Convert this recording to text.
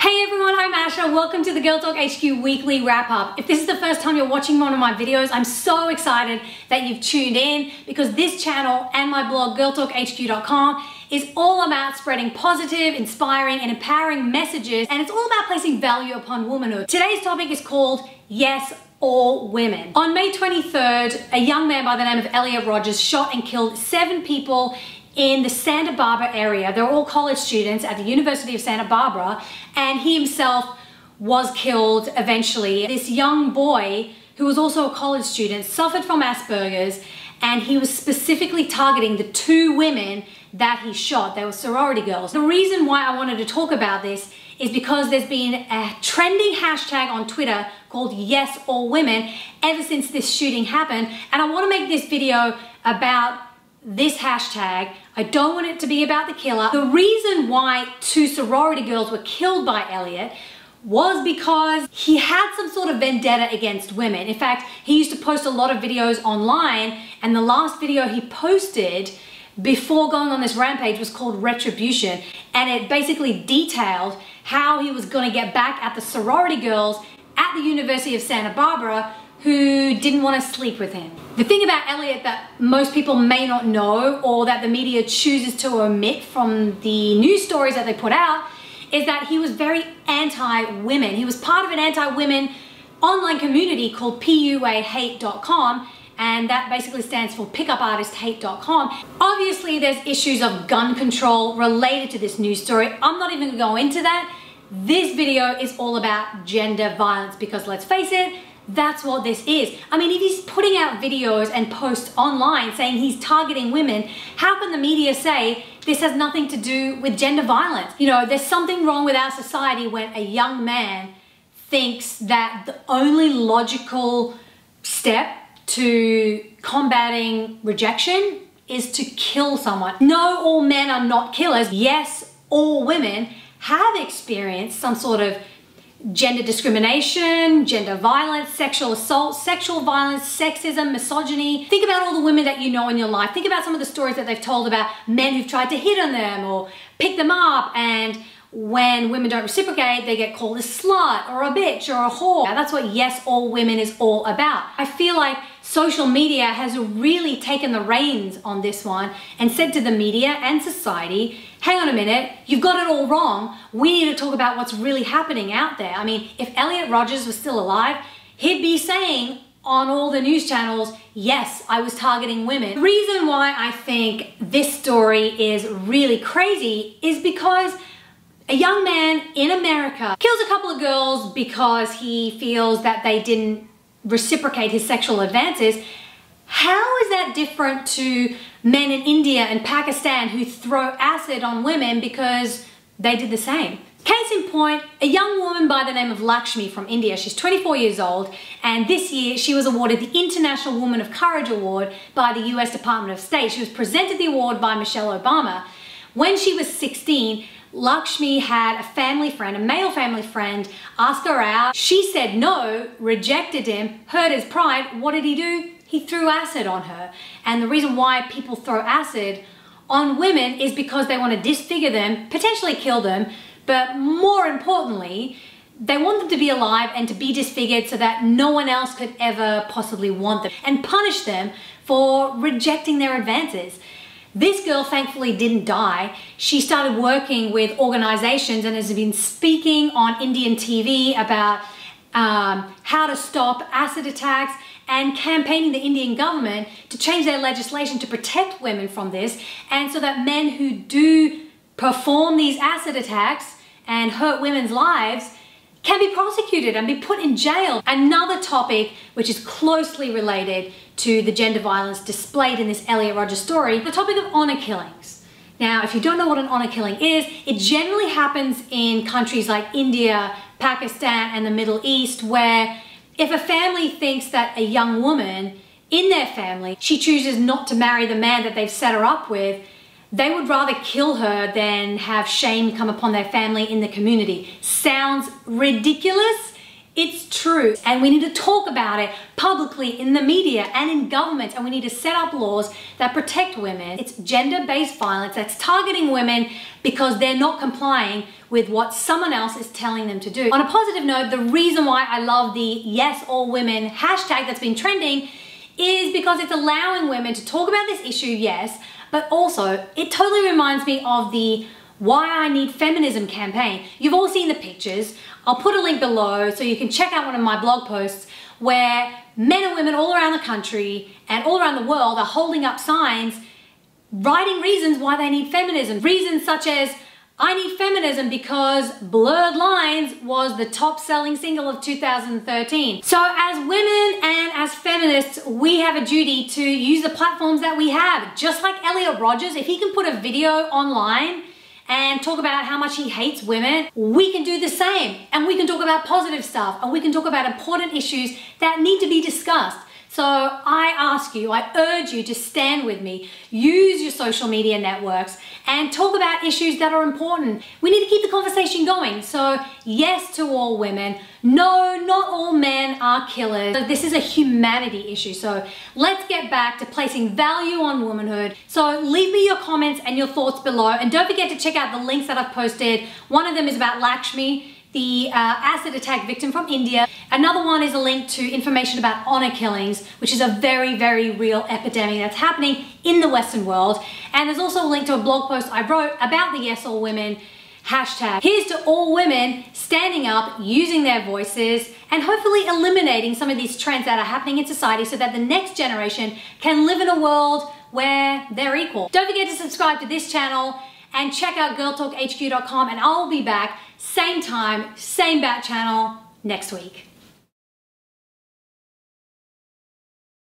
Hey everyone, I'm Asha. Welcome to the GirlTalkHQ Weekly Wrap-Up. If this is the first time you're watching one of my videos, I'm so excited that you've tuned in because this channel and my blog, GirlTalkHQ.com, is all about spreading positive, inspiring, and empowering messages, and it's all about placing value upon womanhood. Today's topic is called Yes, All Women. On May 23rd, a young man by the name of Elliot Rodgers shot and killed 7 people in the Santa Barbara area. They're all college students at the University of Santa Barbara, and he himself was killed eventually. This young boy, who was also a college student, suffered from Asperger's, and he was specifically targeting the 2 women that he shot. They were sorority girls. The reason why I wanted to talk about this is because there's been a trending hashtag on Twitter called #YesAllWomen ever since this shooting happened, and I want to make this video about this hashtag. I don't want it to be about the killer. The reason why 2 sorority girls were killed by Elliot was because he had some sort of vendetta against women. In fact, he used to post a lot of videos online, and the last video he posted before going on this rampage was called Retribution, and it basically detailed how he was going to get back at the sorority girls at the University of Santa Barbara who didn't want to sleep with him. The thing about Elliot that most people may not know, or that the media chooses to omit from the news stories that they put out, is that he was very anti-women. He was part of an anti-women online community called PUAHate.com, and that basically stands for pickupartisthate.com. Obviously, there's issues of gun control related to this news story. I'm not even going to go into that. This video is all about gender violence because, let's face it, that's what this is. I mean, if he's putting out videos and posts online saying he's targeting women, how can the media say this has nothing to do with gender violence? You know, there's something wrong with our society when a young man thinks that the only logical step to combating rejection is to kill someone. No, all men are not killers. Yes, all women have experienced some sort of gender discrimination, gender violence, sexual assault, sexual violence, sexism, misogyny. Think about all the women that you know in your life. Think about some of the stories that they've told about men who've tried to hit on them or pick them up, and when women don't reciprocate, they get called a slut or a bitch or a whore. Now, that's what Yes, All Women is all about. I feel like social media has really taken the reins on this one and said to the media and society, hang on a minute, you've got it all wrong. We need to talk about what's really happening out there. I mean, if Elliot Rodgers was still alive, he'd be saying on all the news channels, yes, I was targeting women. The reason why I think this story is really crazy is because a young man in America kills a couple of girls because he feels that they didn't reciprocate his sexual advances. How is that different to men in India and Pakistan who throw acid on women because they did the same? Case in point, a young woman by the name of Lakshmi from India. She's 24 years old, and this year she was awarded the International Woman of Courage Award by the US Department of State. She was presented the award by Michelle Obama. When she was 16, Lakshmi had a family friend, a male family friend, ask her out. She said no, rejected him, hurt his pride. What did he do? He threw acid on her. And the reason why people throw acid on women is because they want to disfigure them, potentially kill them, but more importantly, they want them to be alive and to be disfigured so that no one else could ever possibly want them, and punish them for rejecting their advances. This girl thankfully didn't die. She started working with organizations and has been speaking on Indian TV about how to stop acid attacks and campaigning the Indian government to change their legislation to protect women from this, and so that men who do perform these acid attacks and hurt women's lives can be prosecuted and be put in jail. Another topic which is closely related to the gender violence displayed in this Elliot Rodgers story, the topic of honor killings. Now, if you don't know what an honor killing is, it generally happens in countries like India, Pakistan, and the Middle East, where if a family thinks that a young woman in their family, she chooses not to marry the man that they've set her up with, they would rather kill her than have shame come upon their family in the community. Sounds ridiculous? It's true, and we need to talk about it publicly in the media and in governments, and we need to set up laws that protect women. It's gender-based violence that's targeting women because they're not complying with what someone else is telling them to do. On a positive note, the reason why I love the Yes All Women hashtag that's been trending is because it's allowing women to talk about this issue, yes, but also it totally reminds me of the Why I Need Feminism campaign. You've all seen the pictures. I'll put a link below so you can check out one of my blog posts where men and women all around the country and all around the world are holding up signs writing reasons why they need feminism. Reasons such as, I need feminism because Blurred Lines was the top-selling single of 2013. So as women and as feminists, we have a duty to use the platforms that we have. Just like Elliot Rodgers, if he can put a video online and talk about how much he hates women, we can do the same. And we can talk about positive stuff, and we can talk about important issues that need to be discussed. So I ask you, I urge you to stand with me, use your social media networks, and talk about issues that are important. We need to keep the conversation going. So yes to all women, no, not all men are killers. So this is a humanity issue. So let's get back to placing value on womanhood. So leave me your comments and your thoughts below, and don't forget to check out the links that I've posted. One of them is about Lakshmi, the acid attack victim from India. Another one is a link to information about honor killings, which is a very, very real epidemic that's happening in the Western world. And there's also a link to a blog post I wrote about the Yes All Women hashtag. Here's to all women standing up, using their voices, and hopefully eliminating some of these trends that are happening in society so that the next generation can live in a world where they're equal. Don't forget to subscribe to this channel and check out GirlTalkHQ.com, and I'll be back same time, same bat channel next week.